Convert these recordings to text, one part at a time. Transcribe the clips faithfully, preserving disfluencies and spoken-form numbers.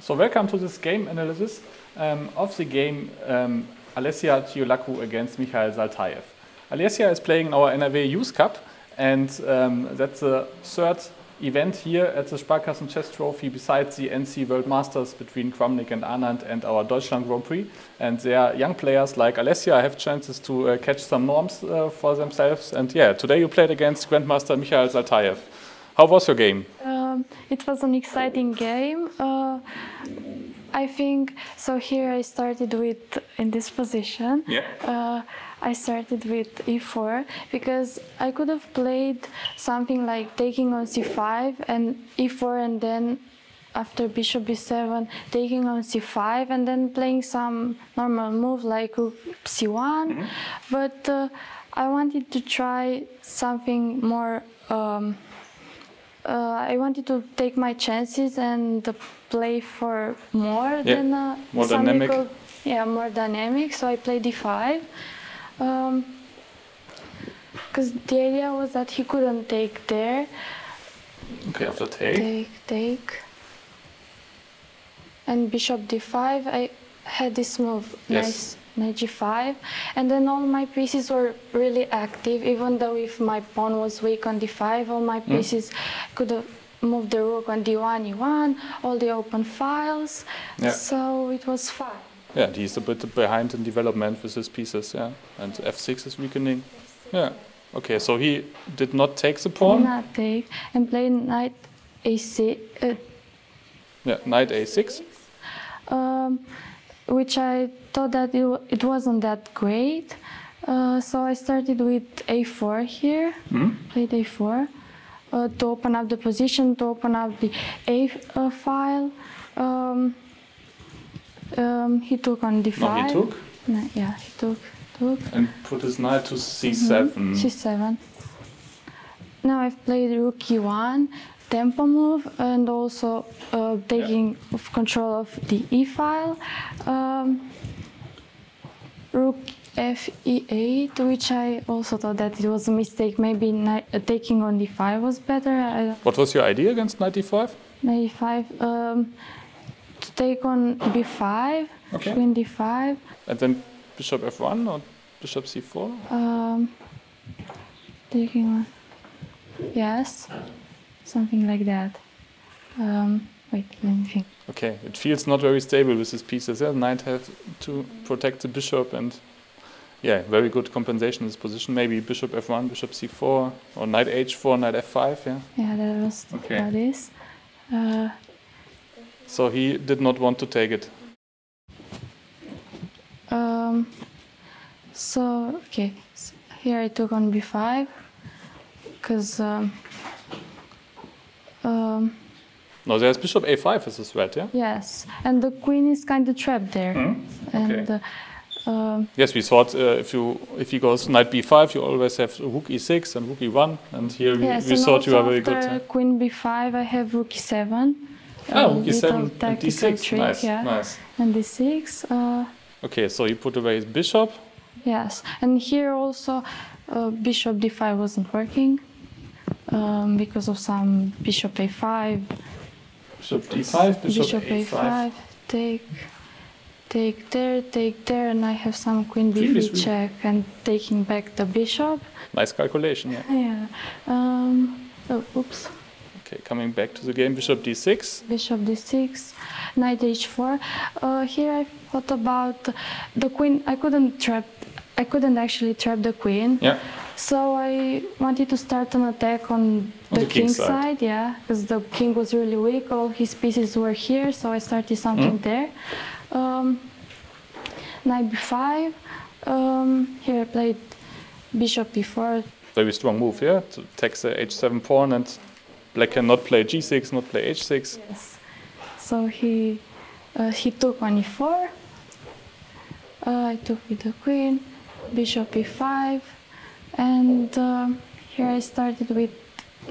So welcome to this game analysis um, of the game um, Alessia Ciolacu against Mikhael Saltaev. Alessia is playing in our N R W Youth Cup, and um, that's the third event here at the Sparkassen Chess Trophy besides the N C World Masters between Kramnik and Anand and our Deutschland Grand Prix. And their young players like Alessia have chances to uh, catch some norms uh, for themselves. And yeah, today you played against Grandmaster Mikhael Saltaev. How was your game? Um, it was an exciting game. Uh, I think so. Here I started with in this position. Yeah. Uh, I started with e four because I could have played something like taking on c five and e four, and then after bishop b seven taking on c five and then playing some normal move like c one. Mm-hmm. But uh, I wanted to try something more. Um, Uh, I wanted to take my chances and play for more yeah. than uh, more dynamic. People, yeah, more dynamic. So I played d five, because um, the idea was that he couldn't take there. Okay, after take. Take, take, and bishop d five. I had this move. Yes. Nice. Knight g five, and then all my pieces were really active. Even though if my pawn was weak on d five, all my pieces mm. could have moved the rook on d one, e one, all the open files. Yeah. So it was fun. Yeah, and he's a bit behind in development with his pieces. Yeah, and f six is weakening. f six. Yeah. Okay, so he did not take the pawn. Did not take and played knight a six. Uh, yeah, knight a six. Um, which I thought that it, it wasn't that great. Uh, so I started with a four here, mm-hmm. played a four, uh, to open up the position, to open up the a uh, file. Um, um, he took on d five. No, he took? No, yeah, he took, took. And put his knight to c seven. Mm-hmm. c seven. Now I've played rook e one. Tempo move, and also uh, taking yeah. of control of the e file. Um, rook f e eight, which I also thought that it was a mistake. Maybe knight, uh, taking on d five was better. I, what was your idea against knight d five? Knight d five, um, to take on b five, okay. queen d five. And then bishop f one or bishop c four? Um, taking on, yes. Something like that. Um, wait, let me think. Okay, it feels not very stable with his pieces. Yeah? Knight has to protect the bishop, and yeah, very good compensation in this position. Maybe bishop f one, bishop c four, or knight h four, knight f five. Yeah, yeah, that was okay. That is. Uh, so he did not want to take it. Um. So okay, so here I took on b five, because. Um, Um, no, there's bishop a five as a threat, yeah? Yes, and the queen is kind of trapped there. Mm? Okay. And, uh, um, yes, we thought uh, if you if he goes knight b five, you always have rook e six and rook e one, and here we, yes, we and thought you are very good. After queen b five, I have rook e seven. Ah, rook e seven and d six, trick, nice, yeah. nice. And d six. Uh, okay, so he put away his bishop. Yes, and here also uh, bishop d five wasn't working. Um, because of some bishop a five, bishop d five, bishop, bishop a five. a five, take, take there, take there, and I have some queen b three check and taking back the bishop. Nice calculation, yeah. Yeah. Um, oh, oops. Okay, coming back to the game, bishop d six. Bishop d six, knight h four. Uh, here I thought about the queen. I couldn't trap. I couldn't actually trap the queen. Yeah. So I wanted to start an attack on the, on the king, king side, side yeah, because the king was really weak. All his pieces were here, so I started something mm. there. Um, knight b five. Um, here I played bishop b four. Very strong move here yeah? to attack the h seven pawn, and black cannot play g six, not play h six. Yes. So he uh, he took on e four. Uh, I took with the queen, bishop e five. And uh, here I started with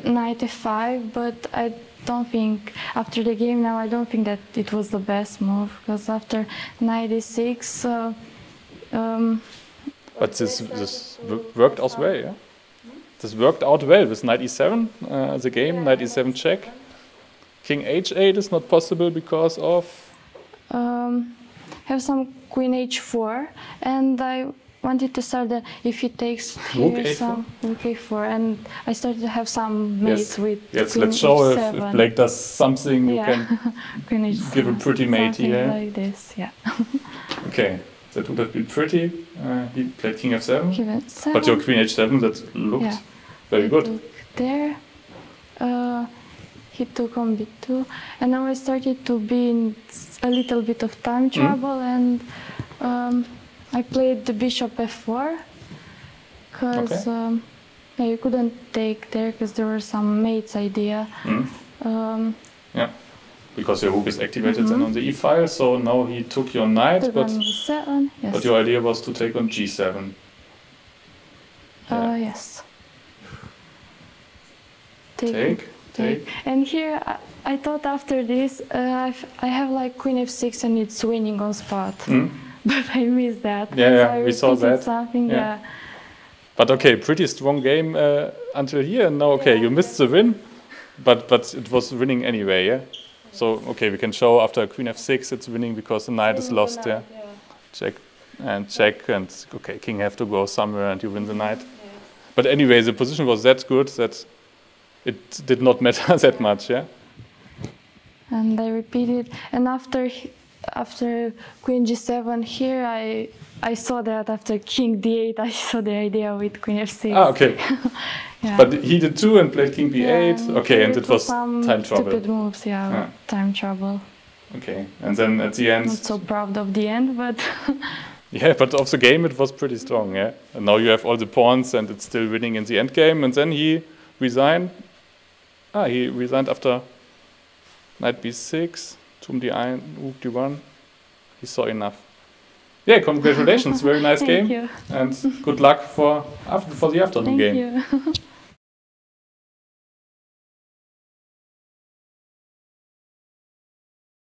knight f five, but I don't think, after the game now, I don't think that it was the best move, because after knight e six... Uh, um, but this, this worked out well, yeah? This worked out well with knight e seven, uh, the game, yeah, knight e seven check. King H eight is not possible because of? Um, have some Queen H four, and I wanted to start the, if he takes Rook here, A four. Some Rook A four, and I started to have some mates yes. with yes, Queen H seven. Yes, let's show if, if Blake does something, yeah. you can Queen H seven, give a pretty mate here. Like this, yeah. Okay, that would have been pretty. Uh, he played King F seven, King F seven, but your Queen H seven, that looked yeah. very he good. There. Uh, He took on B two, and now I started to be in a little bit of time trouble, mm. and um, I played the bishop F four, because okay. um, yeah, you couldn't take there, because there were some mates idea. Mm. Um, yeah, because your rook is activated mm-hmm. and on the e-file, so now he took your knight, took but, G seven, yes. but your idea was to take on G seven. Yeah. Uh, yes. Take. take. Take. And here, I, I thought after this, uh, I've, I have like Queen F six and it's winning on spot. Mm. But I missed that. Yeah, yeah, we saw that. Something, yeah. Yeah. But okay, pretty strong game uh, until here. And now, okay, yeah, you missed yeah. the win, but, but it was winning anyway, yeah? So, okay, we can show after Queen F six it's winning because the knight is lost, yeah? yeah? Check and check and, okay, king have to go somewhere and you win the knight. Yeah. But anyway, the position was that good that it did not matter that much, yeah? And I repeated, and after after Queen G seven here, I I saw that after King D eight, I saw the idea with Queen F six. Ah, okay. yeah. But he did too and played King B eight, yeah, and okay, and it was some time trouble. Stupid moves, yeah, yeah, time trouble. Okay, and then at the end... Not so proud of the end, but... Yeah, but of the game it was pretty strong, yeah? And now you have all the pawns and it's still winning in the end game, and then he resigned. Ah, he resigned after knight B six, Turm D one, Rook D one. He saw enough. Yeah, congratulations! Very nice Thank game, you. And good luck for after for the afternoon Thank game. You.